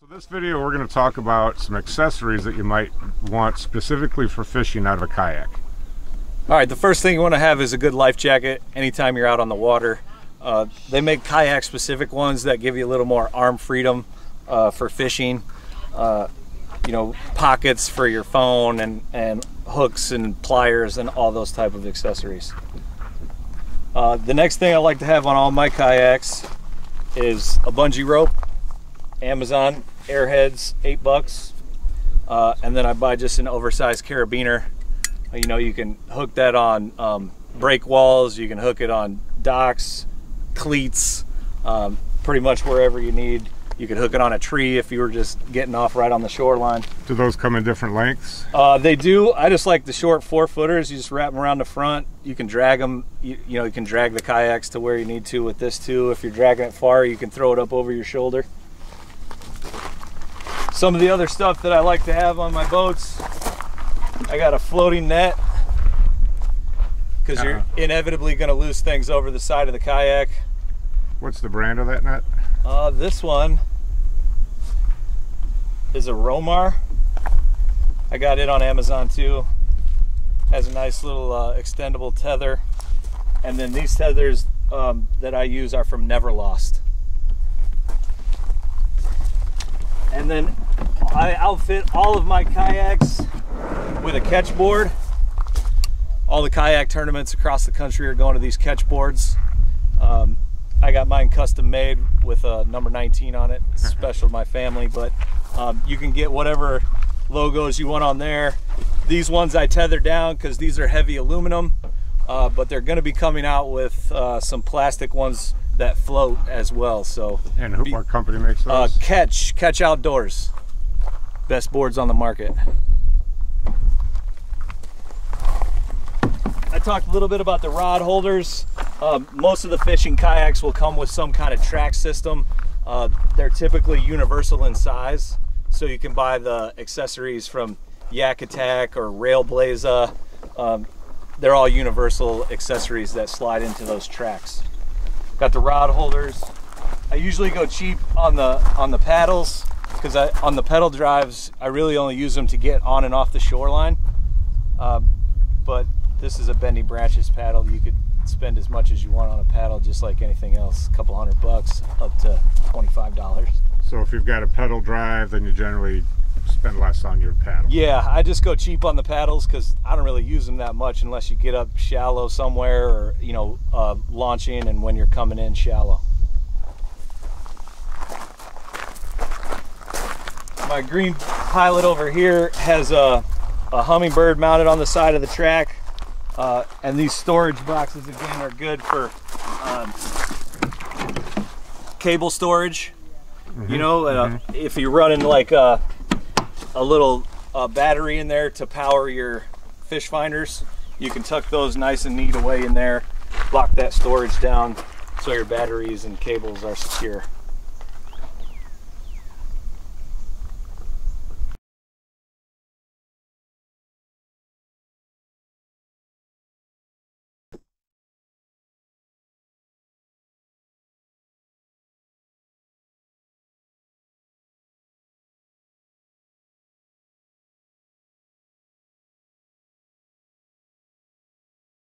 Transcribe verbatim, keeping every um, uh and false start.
So this video we're going to talk about some accessories that you might want specifically for fishing out of a kayak. Alright, the first thing you want to have is a good life jacket anytime you're out on the water. Uh, they make kayak specific ones that give you a little more arm freedom uh, for fishing. Uh, you know, pockets for your phone and, and hooks and pliers and all those type of accessories. Uh, the next thing I like to have on all my kayaks is a bungee rope. Amazon Airheads, eight bucks, uh, and then I buy just an oversized carabiner. You know, you can hook that on um, break walls, you can hook it on docks, cleats, um, pretty much wherever you need. You could hook it on a tree if you were just getting off right on the shoreline. Do those come in different lengths? Uh, they do. I just like the short four footers. You just wrap them around the front. You can drag them. You, you know, you can drag the kayaks to where you need to with this too. If you're dragging it far, you can throw it up over your shoulder. Some of the other stuff that I like to have on my boats, I got a floating net, because uh-huh. you're inevitably going to lose things over the side of the kayak. What's the brand of that net? Uh, this one is a Romar. I got it on Amazon too. Has a nice little uh, extendable tether. And then these tethers um, that I use are from Never Lost. And then I outfit all of my kayaks with a catch board. All the kayak tournaments across the country are going to these catch boards. Um, I got mine custom made with a number nineteen on it. It's special to my family, but um, you can get whatever logos you want on there. These ones I tether down because these are heavy aluminum, uh, but they're going to be coming out with uh, some plastic ones that float as well. So, and who our company makes those? Uh, catch Catch Outdoors, best boards on the market. I talked a little bit about the rod holders. Um, most of the fishing kayaks will come with some kind of track system. Uh, they're typically universal in size, so you can buy the accessories from Yak Attack or Railblazer. Um, they're all universal accessories that slide into those tracks. Got the rod holders. I usually go cheap on the on the paddles, because I on the pedal drives I really only use them to get on and off the shoreline. Uh, but this is a Bending Branches paddle. You could spend as much as you want on a paddle, just like anything else. A couple hundred bucks up to twenty-five dollars. So if you've got a pedal drive, then you generally spend less on your paddle. Yeah, I just go cheap on the paddles because I don't really use them that much unless you get up shallow somewhere, or you know, uh, launching, and when you're coming in shallow. My green pilot over here has a, a Humminbird mounted on the side of the track, uh, and these storage boxes again are good for um, cable storage. Mm-hmm. You know, uh, mm-hmm. if you're running like a a little uh, battery in there to power your fish finders, you can tuck those nice and neat away in there, lock that storage down so your batteries and cables are secure.